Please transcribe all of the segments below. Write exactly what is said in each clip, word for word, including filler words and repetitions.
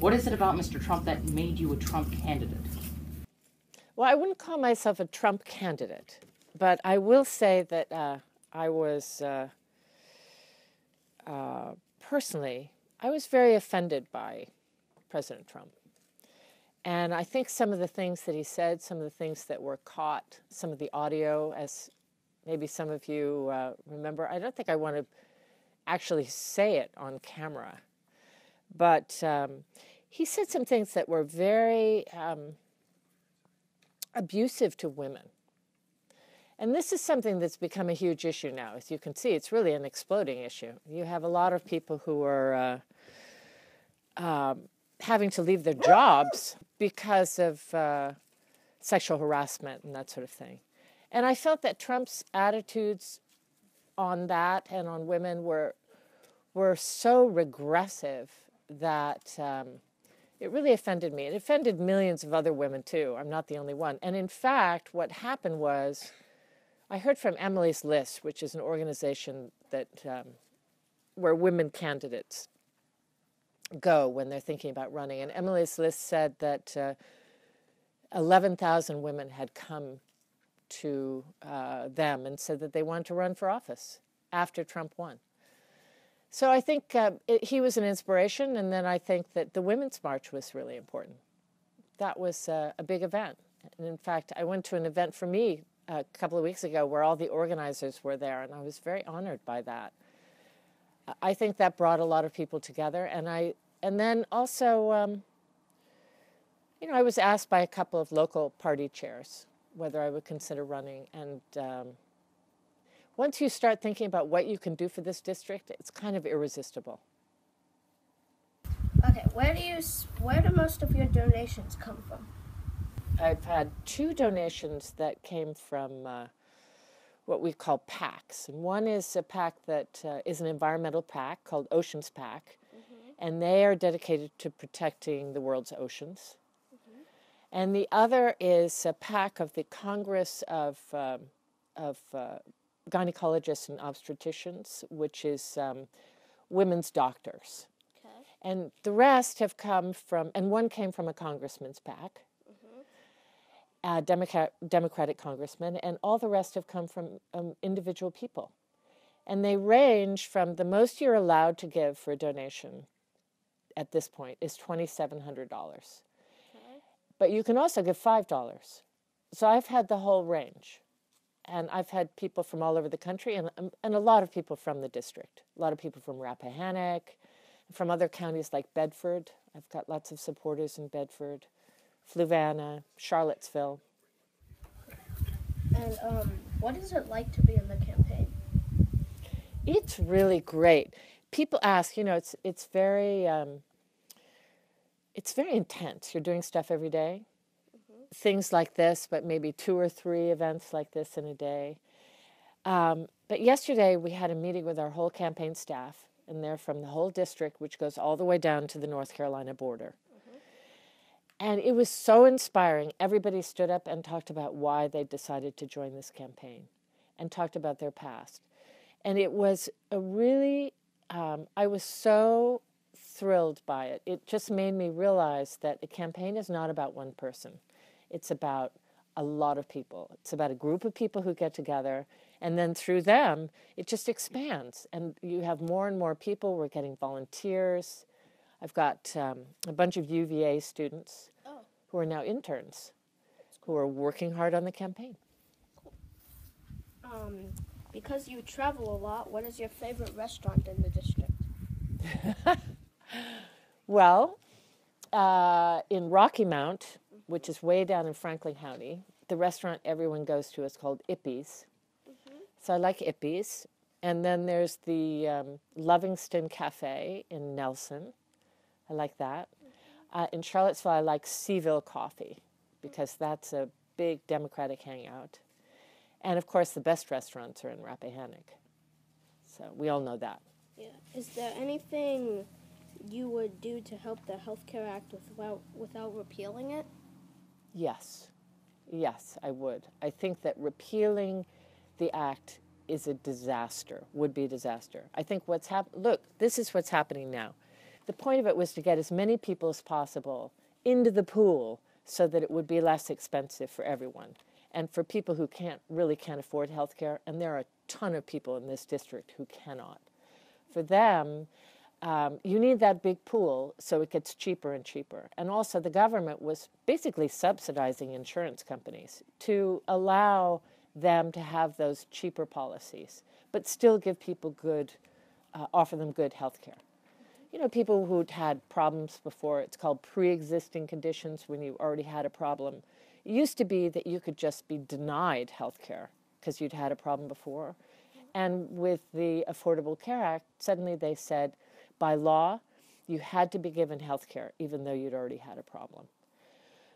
What is it about Mister Trump that made you a Trump candidate? Well, I wouldn't call myself a Trump candidate, but I will say that uh, I was, uh, uh, personally, I was very offended by President Trump. And I think some of the things that he said, some of the things that were caught, some of the audio, as maybe some of you uh, remember, I don't think I want to actually say it on camera, but um, he said some things that were very um, abusive to women. And this is something that's become a huge issue now. As you can see, it's really an exploding issue. You have a lot of people who are uh, um, having to leave their jobs because of uh, sexual harassment and that sort of thing. And I felt that Trump's attitudes on that and on women were were so regressive that um, it really offended me. It offended millions of other women too. I'm not the only one. And in fact, what happened was, I heard from Emily's List, which is an organization that um, where women candidates go when they're thinking about running. And Emily's List said that uh, eleven thousand women had come to uh, them and said that they wanted to run for office after Trump won. So I think uh, it, he was an inspiration, and then I think that the Women's March was really important. That was uh, a big event. And in fact, I went to an event for me a couple of weeks ago where all the organizers were there, and I was very honored by that. I think that brought a lot of people together, and I and then also, um, you know, I was asked by a couple of local party chairs whether I would consider running, and um, once you start thinking about what you can do for this district, it's kind of irresistible. Okay, where do you where do most of your donations come from? I've had two donations that came from uh, what we call PACs. And one is a PAC that uh, is an environmental PAC called Oceans PAC, mm-hmm. and they are dedicated to protecting the world's oceans. Mm-hmm. And the other is a PAC of the Congress of, um, of uh, Gynecologists and Obstetricians, which is um, women's doctors. Okay. And the rest have come from, and one came from a congressman's PAC, Uh, Democrat, Democratic congressmen, and all the rest have come from um, individual people. And they range from the most you're allowed to give for a donation at this point is twenty-seven hundred dollars. Okay. But you can also give five dollars. So I've had the whole range. And I've had people from all over the country and, and a lot of people from the district. A lot of people from Rappahannock, from other counties like Bedford. I've got lots of supporters in Bedford. Fluvanna, Charlottesville. And um, what is it like to be in the campaign? It's really great. People ask, you know, it's it's very um, it's very intense. You're doing stuff every day, mm-hmm. things like this, but maybe two or three events like this in a day. Um, but yesterday we had a meeting with our whole campaign staff, and they're from the whole district, which goes all the way down to the North Carolina border. And it was so inspiring. Everybody stood up and talked about why they decided to join this campaign and talked about their past. And it was a really, um, I was so thrilled by it. It just made me realize that a campaign is not about one person. It's about a lot of people. It's about a group of people who get together. And then through them, it just expands. And you have more and more people. We're getting volunteers. I've got um, a bunch of U V A students oh. who are now interns, who are working hard on the campaign. Cool. Um, because you travel a lot, what is your favorite restaurant in the district? Well, uh, in Rocky Mount, which is way down in Franklin County, the restaurant everyone goes to is called Ippies. Mm-hmm. So I like Ippies. And then there's the um, Lovingston Cafe in Nelson. I like that. Uh, in Charlottesville, I like Seville Coffee because that's a big Democratic hangout. And, of course, the best restaurants are in Rappahannock. So we all know that. Yeah. Is there anything you would do to help the Health Care Act without, without repealing it? Yes. Yes, I would. I think that repealing the act is a disaster, would be a disaster. I think what's happening, look, this is what's happening now. the point of it was to get as many people as possible into the pool so that it would be less expensive for everyone. And for people who can't really can't afford health care, and there are a ton of people in this district who cannot, for them, um, you need that big pool so it gets cheaper and cheaper. And also the government was basically subsidizing insurance companies to allow them to have those cheaper policies, but still give people good, uh, offer them good health care. You know, people who'd had problems before, it's called pre-existing conditions when you already had a problem. It used to be that you could just be denied health care because you'd had a problem before. And with the Affordable Care Act, suddenly they said, by law, you had to be given health care even though you'd already had a problem.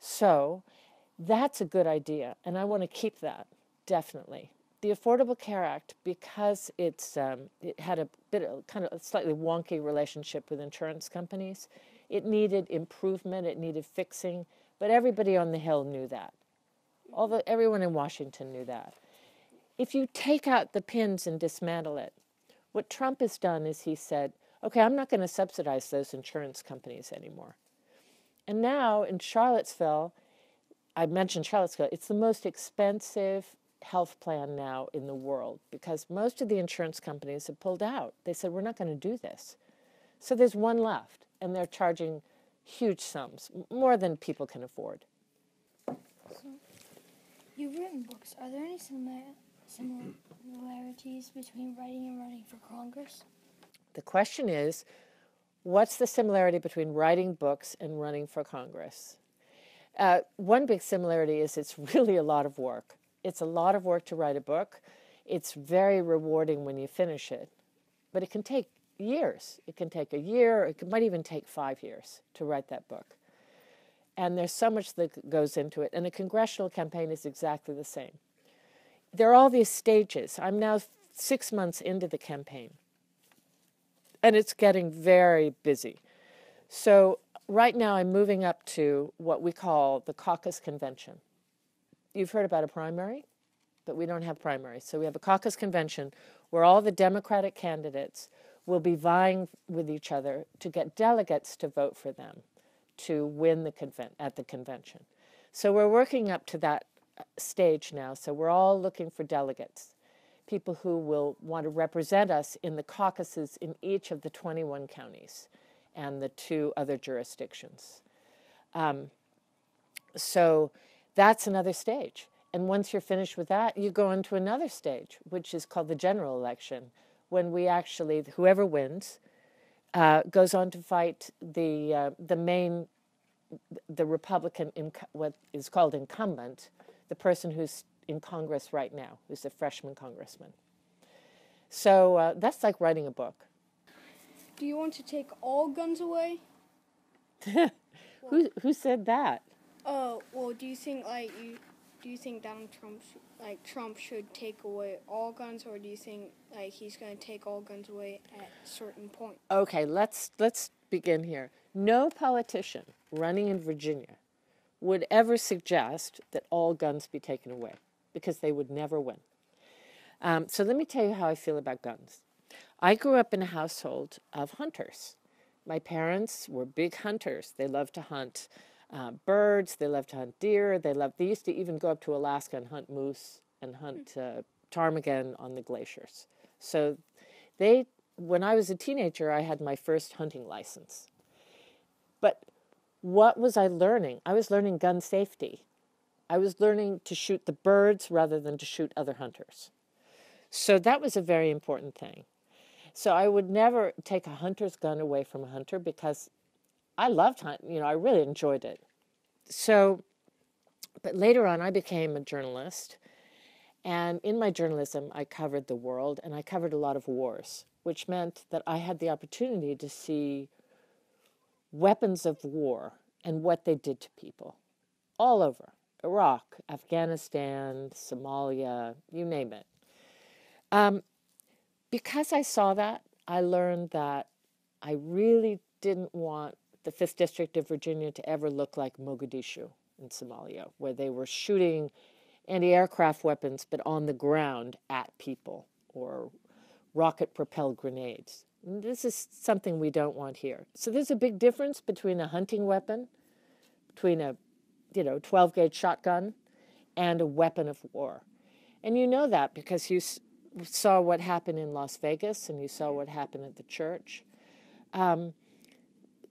So that's a good idea, and I want to keep that, definitely. The Affordable Care Act, because it's, um, it had a bit of kind of a slightly wonky relationship with insurance companies, it needed improvement, it needed fixing, but everybody on the Hill knew that. Although everyone in Washington knew that. If you take out the pins and dismantle it, what Trump has done is he said, okay, I'm not going to subsidize those insurance companies anymore. And now in Charlottesville, I mentioned Charlottesville, it's the most expensive health plan now in the world because most of the insurance companies have pulled out. They said, we're not going to do this. So there's one left, and they're charging huge sums, more than people can afford. So, you've written books. Are there any similar, similarities between writing and running for Congress? The question is, what's the similarity between writing books and running for Congress? Uh, one big similarity is it's really a lot of work. It's a lot of work to write a book. It's very rewarding when you finish it, but it can take years. It can take a year, it might even take five years to write that book. And there's so much that goes into it, and a congressional campaign is exactly the same. There are all these stages. I'm now six months into the campaign, and it's getting very busy. So right now I'm moving up to what we call the caucus convention. You've heard about a primary, but we don't have primaries. So we have a caucus convention where all the Democratic candidates will be vying with each other to get delegates to vote for them to win the convent at the convention. So we're working up to that stage now. So we're all looking for delegates, people who will want to represent us in the caucuses in each of the twenty-one counties and the two other jurisdictions. Um, so... That's another stage. And once you're finished with that, you go into another stage, which is called the general election, when we actually, whoever wins, uh, goes on to fight the, uh, the main, the Republican, what is called incumbent, the person who's in Congress right now, who's a freshman congressman. So uh, that's like writing a book. Do you want to take all guns away? who, who said that? Oh, well, do you think, like, you, do you think Donald Trump, sh like, Trump should take away all guns, or do you think, like, he's going to take all guns away at a certain point? Okay, let's, let's begin here. No politician running in Virginia would ever suggest that all guns be taken away, because they would never win. Um, so let me tell you how I feel about guns. I grew up in a household of hunters. My parents were big hunters. They loved to hunt. Uh, birds, they love to hunt deer, they love, they used to even go up to Alaska and hunt moose and hunt uh, ptarmigan on the glaciers. So they, when I was a teenager, I had my first hunting license. But what was I learning? I was learning gun safety. I was learning to shoot the birds rather than to shoot other hunters. So that was a very important thing. So I would never take a hunter's gun away from a hunter because I loved hunting, you know, I really enjoyed it. So, but later on I became a journalist, and in my journalism I covered the world, and I covered a lot of wars, which meant that I had the opportunity to see weapons of war and what they did to people all over, Iraq, Afghanistan, Somalia, you name it. Um, because I saw that, I learned that I really didn't want the fifth District of Virginia to ever look like Mogadishu in Somalia, where they were shooting anti-aircraft weapons but on the ground at people, or rocket-propelled grenades. This is something we don't want here. So there's a big difference between a hunting weapon, between a, you know, twelve gauge shotgun and a weapon of war. And you know that because you s saw what happened in Las Vegas and you saw what happened at the church. Um,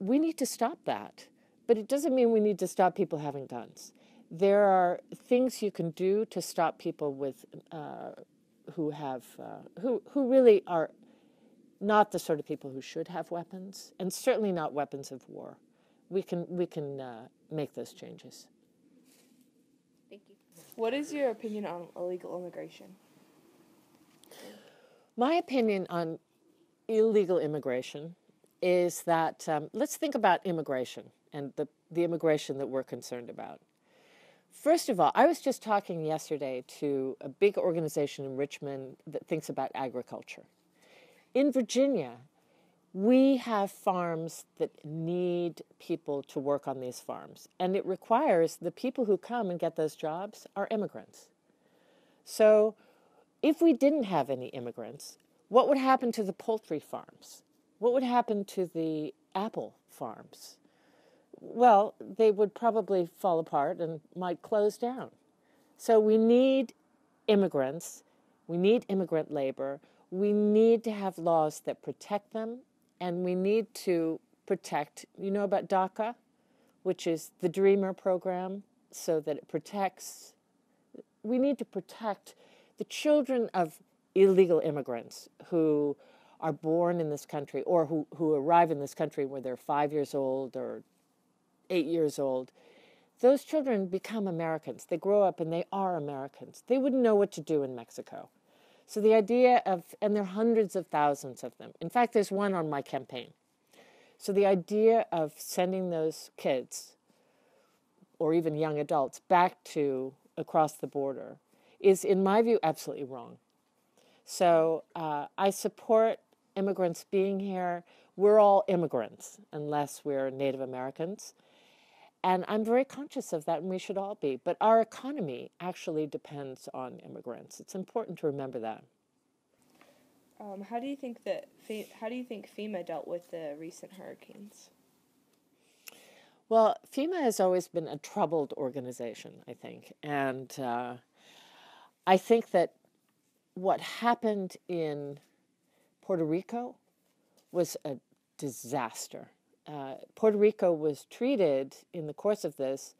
we need to stop that. But it doesn't mean we need to stop people having guns. There are things you can do to stop people with uh, who have uh, who who really are not the sort of people who should have weapons, and certainly not weapons of war. We can we can uh, make those changes. Thank you. What is your opinion on illegal immigration? My opinion on illegal immigration is that um, let's think about immigration and the the immigration that we're concerned about. First of all, I was just talking yesterday to a big organization in Richmond that thinks about agriculture. In Virginia, we have farms that need people to work on these farms, and it requires the people who come and get those jobs are immigrants. So if we didn't have any immigrants, what would happen to the poultry farms? What would happen to the apple farms? Well, they would probably fall apart and might close down. So we need immigrants. We need immigrant labor. We need to have laws that protect them, and we need to protect, you know about DACA, which is the Dreamer program, so that it protects. We need to protect the children of illegal immigrants who are born in this country or who, who arrive in this country when they're five years old or eight years old. Those children become Americans. They grow up and they are Americans. They wouldn't know what to do in Mexico. So the idea of, and there are hundreds of thousands of them. In fact, there's one on my campaign. So the idea of sending those kids, or even young adults, back to across the border is, in my view, absolutely wrong. So uh, I support immigrants being here. We're all immigrants, unless we're Native Americans. And I'm very conscious of that, and we should all be. But our economy actually depends on immigrants. It's important to remember that. Um, how do you think that Fe- how do you think FEMA dealt with the recent hurricanes? Well, FEMA has always been a troubled organization, I think, and uh, I think that what happened in Puerto Rico was a disaster. Uh, Puerto Rico was treated in the course of this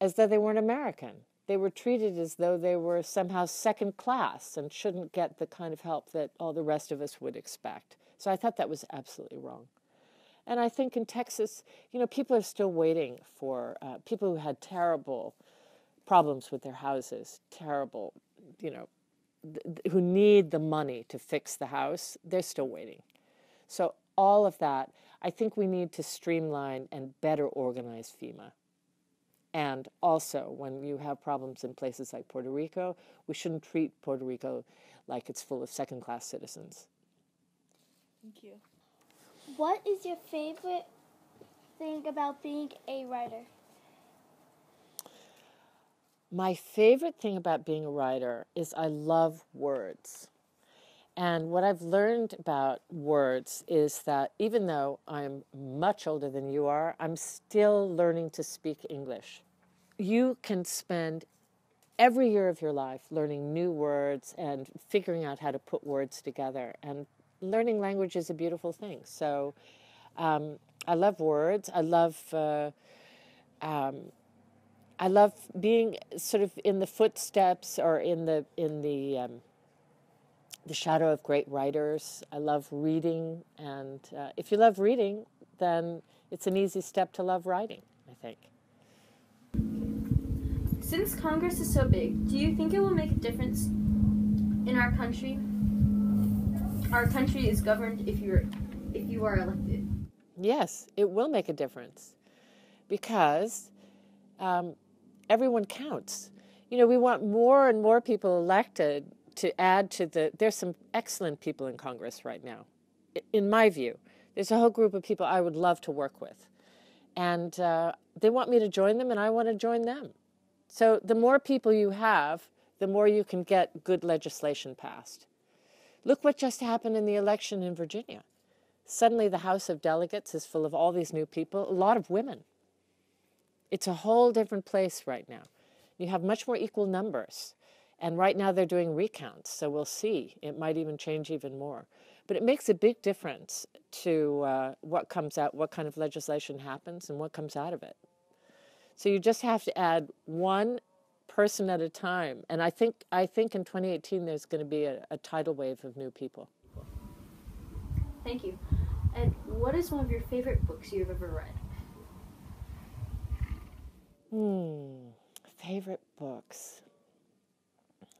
as though they weren't American. They were treated as though they were somehow second class and shouldn't get the kind of help that all the rest of us would expect. So I thought that was absolutely wrong. And I think in Texas, you know, people are still waiting for uh, people who had terrible problems with their houses, terrible, you know, th- who need the money to fix the house. They're still waiting. So all of that, I think we need to streamline and better organize FEMA. And also, when you have problems in places like Puerto Rico, we shouldn't treat Puerto Rico like it's full of second-class citizens. Thank you. What is your favorite thing about being a writer? My favorite thing about being a writer is I love words. And what I've learned about words is that even though I'm much older than you are, I'm still learning to speak English. You can spend every year of your life learning new words and figuring out how to put words together. And learning language is a beautiful thing. So um, I love words. I love, uh, um, I love being sort of in the footsteps or in the in the um, the shadow of great writers. I love reading, and uh, if you love reading, then it's an easy step to love writing, I think. Since Congress is so big, do you think it will make a difference in our country? Our country is governed if you're, if you are elected. Yes, it will make a difference because um, everyone counts. You know, we want more and more people elected to add to the, there's some excellent people in Congress right now, in my view. There's a whole group of people I would love to work with. And uh, they want me to join them, and I want to join them. So the more people you have, the more you can get good legislation passed. Look what just happened in the election in Virginia. Suddenly the House of Delegates is full of all these new people, a lot of women. It's a whole different place right now. You have much more equal numbers. And right now they're doing recounts, so we'll see. It might even change even more. But it makes a big difference to uh, what comes out, what kind of legislation happens, and what comes out of it. So you just have to add one person at a time. And I think, I think in twenty eighteen there's going to be a, a tidal wave of new people. Thank you. And what is one of your favorite books you've ever read? Hmm, favorite books.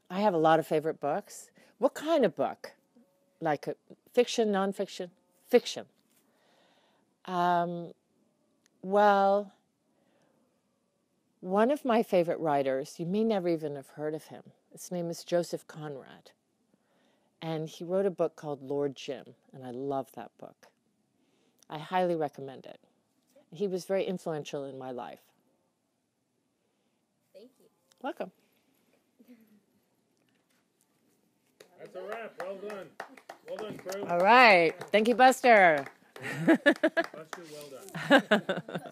I have a lot of favorite books. What kind of book? Like a fiction, nonfiction? Fiction. Um, well, one of my favorite writers, you may never even have heard of him. His name is Joseph Conrad. And he wrote a book called Lord Jim, and I love that book. I highly recommend it. He was very influential in my life. Thank you. Welcome. That's a wrap. Well done. Well done, crew. All right. Thank you, Buster. Buster, well done.